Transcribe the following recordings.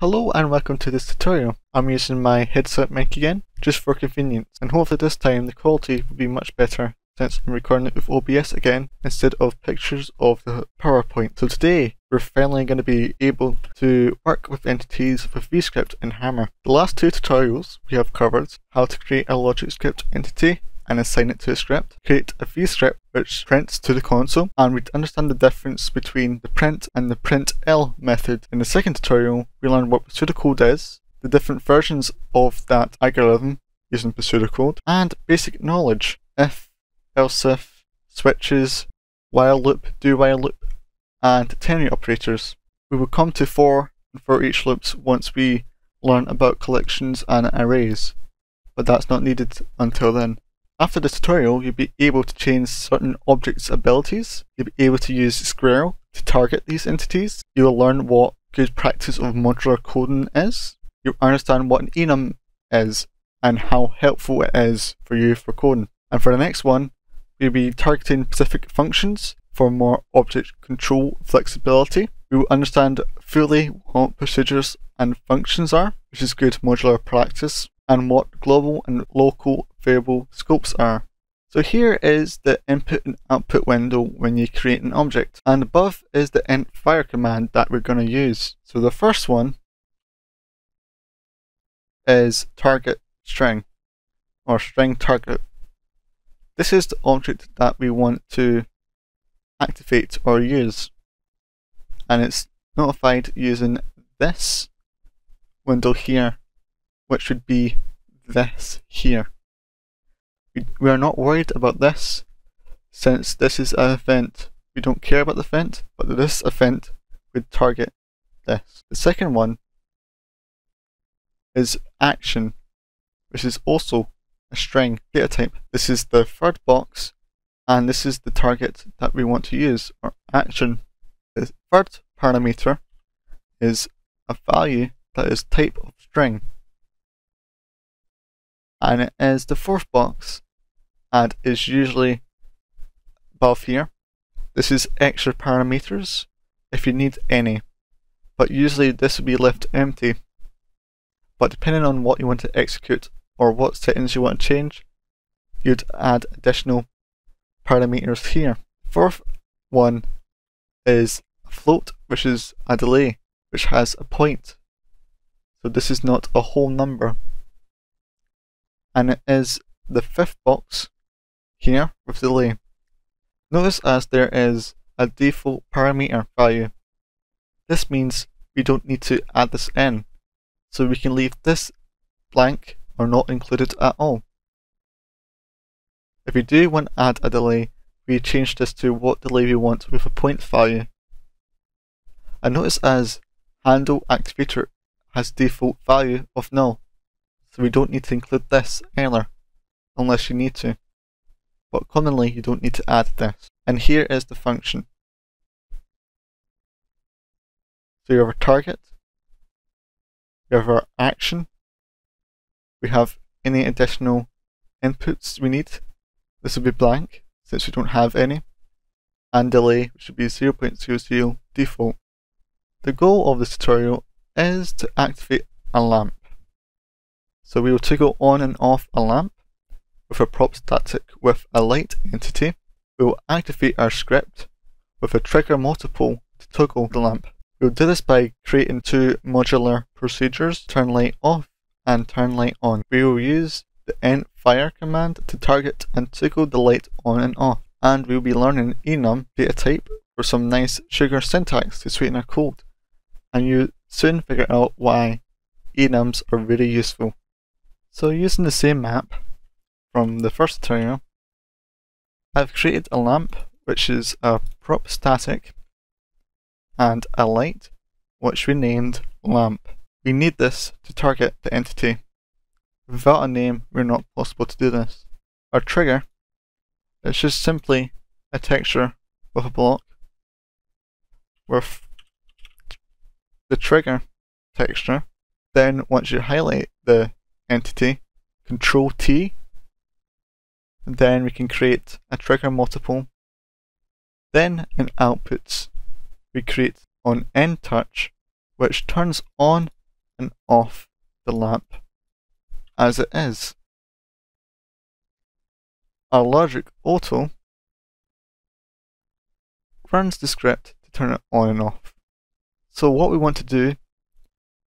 Hello and welcome to this tutorial. I'm using my headset mic again, just for convenience, and hopefully this time the quality will be much better since I'm recording it with OBS again instead of pictures of the PowerPoint. So today we're finally going to be able to work with entities with VScript and Hammer. The last two tutorials we have covered how to create a logic script entity and assign it to a script, create a VScript which prints to the console, and we'd understand the difference between the print and the printl method. In the second tutorial, we learned what pseudocode is, the different versions of that algorithm using pseudocode, and basic knowledge, if, else if, switches, while loop, do while loop, and ternary operators. We will come to for each loops once we learn about collections and arrays, but that's not needed until then. After the tutorial, you'll be able to change certain objects' abilities. You'll be able to use Squirrel to target these entities. You will learn what good practice of modular coding is. You'll understand what an enum is and how helpful it is for you for coding. And for the next one, we'll be targeting specific functions for more object control flexibility. We will understand fully what procedures and functions are, which is good modular practice, and what global and local variable scopes are. So here is the input and output window when you create an object, and above is the EntFire command that we're going to use. So the first one is target string, or string target. This is the object that we want to activate or use, and it's notified using this window here, which would be this here. We are not worried about this, since this is an event. We don't care about the event, but this event would target this. The second one is action, which is also a string data type. This is the third box, and this is the target that we want to use, or action. The third parameter is a value that is type of string, and it is the fourth box and is usually above here. This is extra parameters if you need any, but usually this will be left empty, but depending on what you want to execute or what settings you want to change, you'd add additional parameters here. Fourth one is a float, which is a delay which has a point, so this is not a whole number. And it is the fifth box here with delay. Notice as there is a default parameter value. This means we don't need to add this in, so we can leave this blank or not included at all. If we do want to add a delay, we change this to what delay we want with a point value. And notice as handle activator has default value of null, so we don't need to include this either, unless you need to, but commonly you don't need to add this. And here is the function. So we have our target, we have our action, we have any additional inputs we need. This will be blank since we don't have any, and delay, which should be 0.00 default. The goal of this tutorial is to activate a lamp. So we will toggle on and off a lamp with a prop static with a light entity. We will activate our script with a trigger multiple to toggle the lamp. We will do this by creating two modular procedures, turn light off and turn light on. We will use the EntFire command to target and toggle the light on and off. And we will be learning enum data type for some nice sugar syntax to sweeten our code. And you'll soon figure out why enums are really useful. So using the same map from the first tutorial, I've created a lamp which is a prop static and a light which we named lamp. We need this to target the entity. Without a name, we're not possible to do this. Our trigger is just simply a texture with a block with the trigger texture. Then once you highlight the entity, Control T, and then we can create a trigger multiple. Then in outputs, we create on EndTouch, which turns on and off the lamp as it is. Our logic auto runs the script to turn it on and off. So what we want to do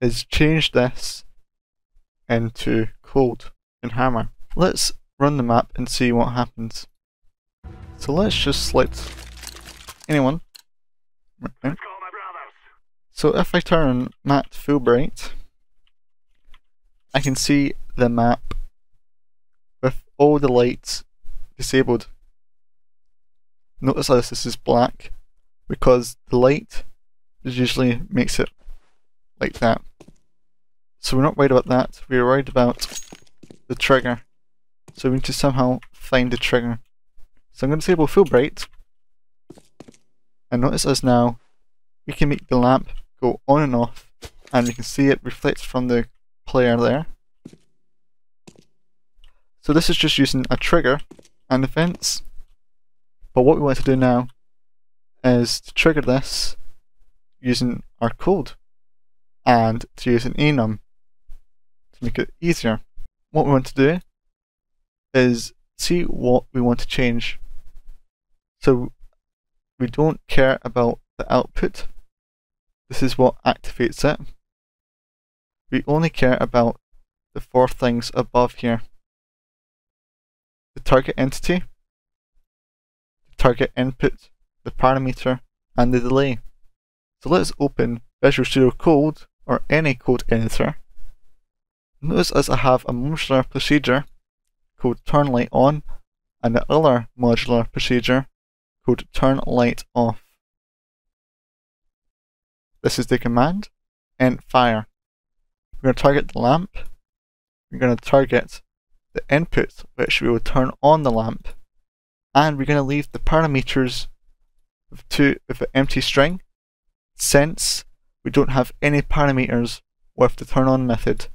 is change this into code in Hammer. Let's run the map and see what happens. So let's just select anyone. Okay. So if I turn mat Fullbright, I can see the map with all the lights disabled. Notice how this is black because the light usually makes it like that. So we're not worried about that, we're worried about the trigger. So we need to somehow find the trigger. So I'm going to disable Fullbright, and notice as now we can make the lamp go on and off, and we can see it reflect from the player there. So this is just using a trigger and events, but what we want to do now is to trigger this using our code and to use an enum to make it easier. What we want to do is see what we want to change. So we don't care about the output, this is what activates it. We only care about the four things above here. The target entity, the target input, the parameter and the delay. So let's open Visual Studio Code or any code editor. Notice as I have a modular procedure called turn light on and the other modular procedure called turn light off. This is the command EntFire. We're going to target the lamp, we're going to target the input which we will turn on the lamp, and we're going to leave the parameters with an empty string since we don't have any parameters with the turn on method.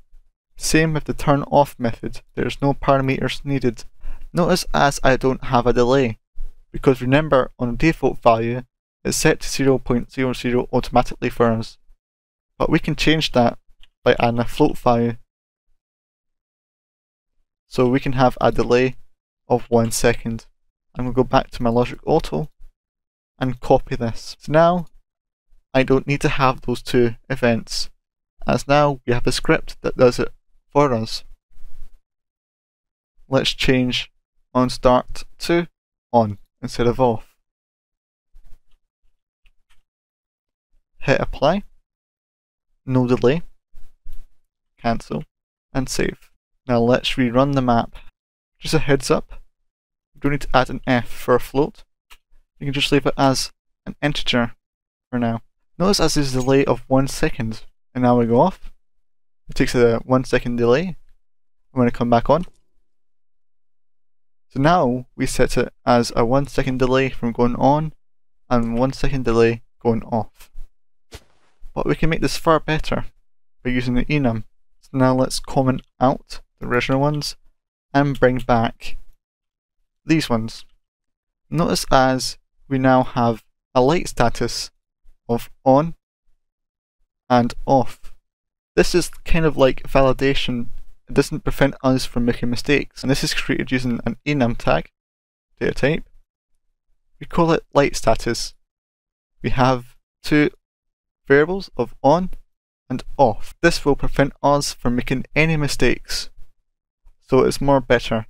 Same with the turn off method, there's no parameters needed. Notice as I don't have a delay, because remember on the default value it's set to 0.00 automatically for us, but we can change that by adding a float value. So we can have a delay of 1 second. I'm going to go back to my logic auto and copy this. So now I don't need to have those two events, as now we have a script that does it for us. Let's change on start to on instead of off. Hit apply, no delay, cancel and save. Now let's rerun the map. Just a heads up, you don't need to add an F for a float, you can just leave it as an integer for now. Notice as there's a delay of 1 second, and now we go off, it takes a 1 second delay, I'm going to come back on. So now we set it as a 1 second delay from going on and 1 second delay going off. But we can make this far better by using the enum. So now let's comment out the original ones and bring back these ones. Notice as we now have a light status of on and off. This is kind of like validation, it doesn't prevent us from making mistakes, and this is created using an enum tag, data type. We call it light status. We have two variables of on and off. This will prevent us from making any mistakes, so it's more better.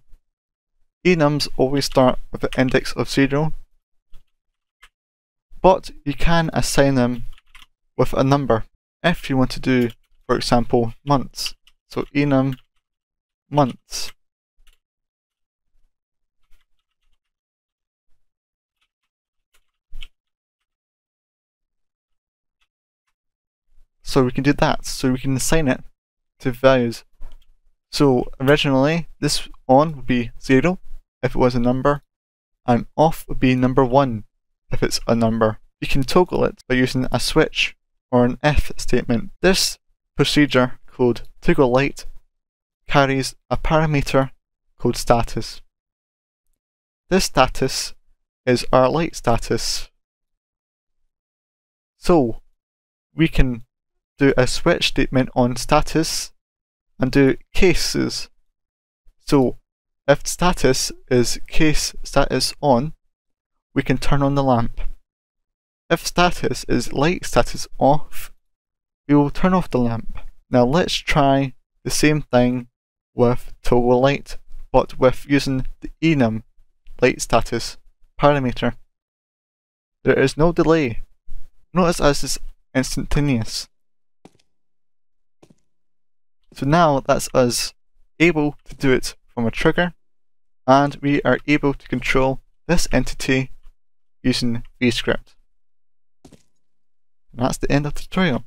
Enums always start with an index of 0, but you can assign them with a number if you want to do, for example, months. So enum months. So we can do that, so we can assign it to values. So originally this on would be 0 if it was a number, and off would be number 1 if it's a number. You can toggle it by using a switch or an if statement. This procedure called toggle light carries a parameter called status. This status is our light status. So we can do a switch statement on status and do cases. So if status is case status on, we can turn on the lamp. If status is light status off, we will turn off the lamp. Now let's try the same thing with toggle light, but with using the enum light status parameter. There is no delay. Notice as it's instantaneous. So now that's us able to do it from a trigger, and we are able to control this entity using VScript. And that's the end of the tutorial.